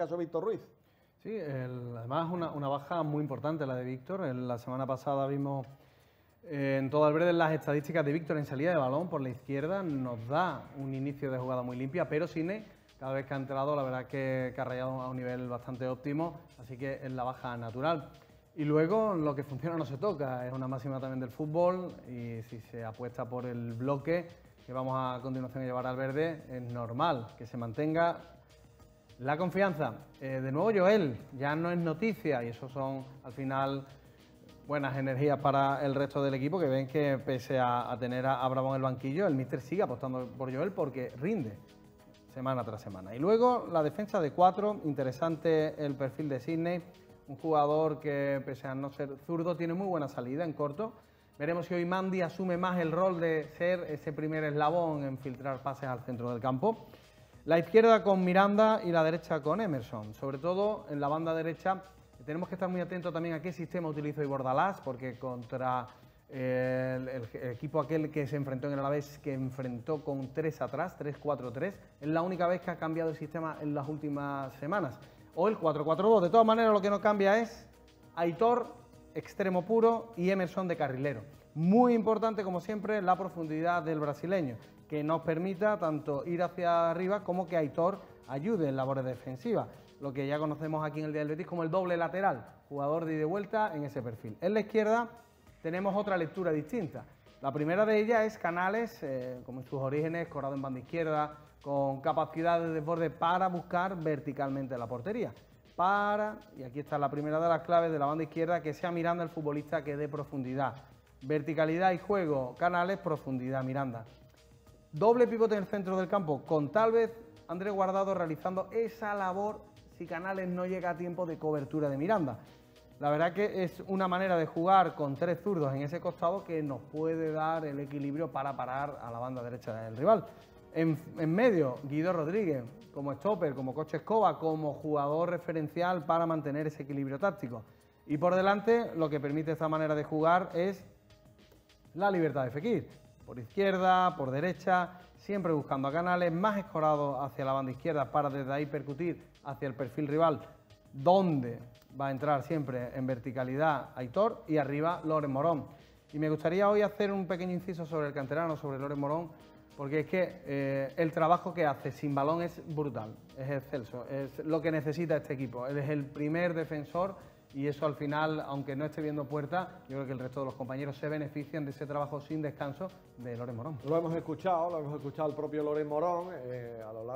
caso de Víctor Ruiz. Sí, además una baja muy importante la de Víctor. La semana pasada vimos en todo el verde las estadísticas de Víctor en salida de balón por la izquierda. Nos da un inicio de jugada muy limpia, pero Siné, cada vez que ha entrado, la verdad es que ha rayado a un nivel bastante óptimo, así que es la baja natural. Y luego lo que funciona no se toca, es una máxima también del fútbol, y si se apuesta por el bloque que vamos a continuación a llevar al verde, es normal que se mantenga la confianza. De nuevo Joel, ya no es noticia, y eso son al final buenas energías para el resto del equipo, que ven que pese a tener a Abraham en el banquillo, el míster sigue apostando por Joel porque rinde semana tras semana. Y luego la defensa de cuatro, interesante el perfil de Sidnei, un jugador que, pese a no ser zurdo, tiene muy buena salida en corto. Veremos si hoy Mandy asume más el rol de ser ese primer eslabón en filtrar pases al centro del campo. La izquierda con Miranda y la derecha con Emerson. Sobre todo en la banda derecha tenemos que estar muy atentos también a qué sistema utiliza hoy Bordalás, porque contra el equipo aquel que se enfrentó en el Alavés, que enfrentó con 3 atrás, 3-4-3, es la única vez que ha cambiado el sistema en las últimas semanas. O el 4-4-2. De todas maneras, lo que no cambia es Aitor, extremo puro, y Emerson de carrilero. Muy importante, como siempre, la profundidad del brasileño, que nos permita tanto ir hacia arriba como que Aitor ayude en labores defensivas. Lo que ya conocemos aquí en el día del Betis como el doble lateral, jugador de ida y vuelta en ese perfil. En la izquierda tenemos otra lectura distinta. La primera de ellas es Canales, como en sus orígenes, corado en banda izquierda, con capacidad de desborde para buscar verticalmente la portería. Y aquí está la primera de las claves de la banda izquierda, que sea Miranda el futbolista que dé profundidad. Verticalidad y juego, Canales, profundidad, Miranda. Doble pivote en el centro del campo, con tal vez Andrés Guardado realizando esa labor si Canales no llega a tiempo de cobertura de Miranda. La verdad que es una manera de jugar con tres zurdos en ese costado que nos puede dar el equilibrio para parar a la banda derecha del rival. En medio, Guido Rodríguez, como stopper, como coche escoba, como jugador referencial para mantener ese equilibrio táctico. Y por delante, lo que permite esta manera de jugar es la libertad de Fekir. Por izquierda, por derecha, siempre buscando a Canales, más escorado hacia la banda izquierda para desde ahí percutir hacia el perfil rival, donde va a entrar siempre en verticalidad Aitor y arriba Loren Morón. Y me gustaría hoy hacer un pequeño inciso sobre el canterano, sobre Loren Morón, porque es que el trabajo que hace sin balón es brutal, es excelso, es lo que necesita este equipo. Él es el primer defensor y eso al final, aunque no esté viendo puerta, yo creo que el resto de los compañeros se benefician de ese trabajo sin descanso de Loren Morón. Lo hemos escuchado al propio Loren Morón a lo largo